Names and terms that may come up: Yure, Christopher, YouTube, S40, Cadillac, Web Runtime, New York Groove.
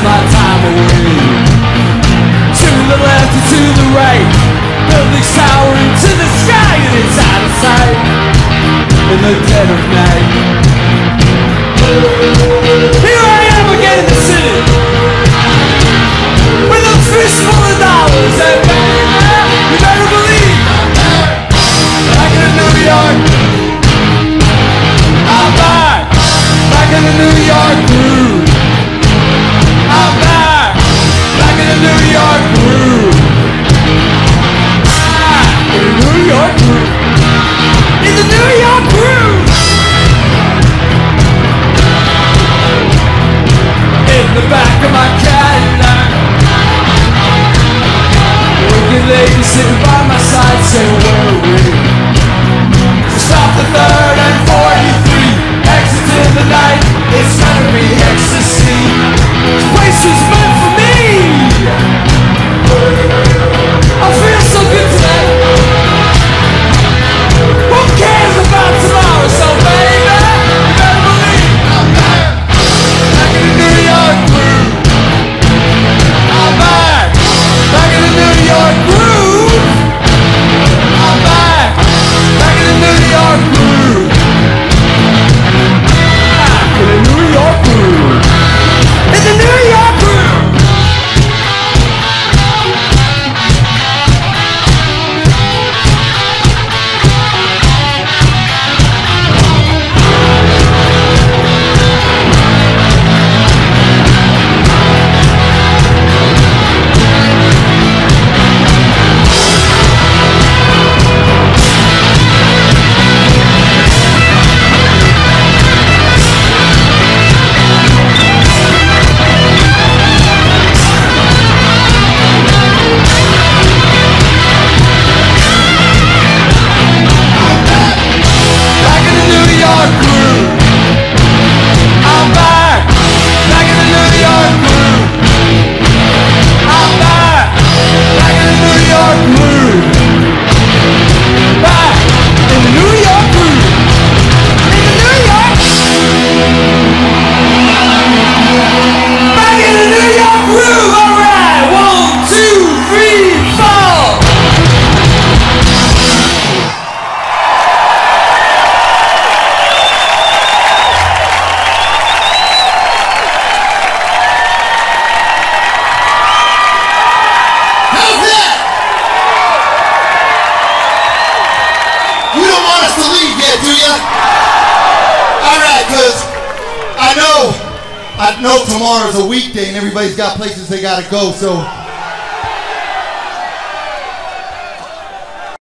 My time away. To the left and to the right, buildings towering to the sky, and it's out of sight in the dead of night. Here I am again in the city, with a fist full of dollars, and you better believe back in New York. I'm back in the New York groove. New York groove. In the New York groove. In the New York groove. In the back of my Cadillac, wicked lady sitting by my side, saying, where are we? Just off the 3rd and 43, exit to the night. It's gonna be ecstasy. This place was meant for me. I feel so good today. Who cares about tomorrow? So baby, you better believe I'm back. Back in the New York groove. I'm back. Back in the New York groove. I'm back. Back in the New York groove. Back in the New York groove. In the New York groove. I know tomorrow's a weekday and everybody's got places they gotta go, so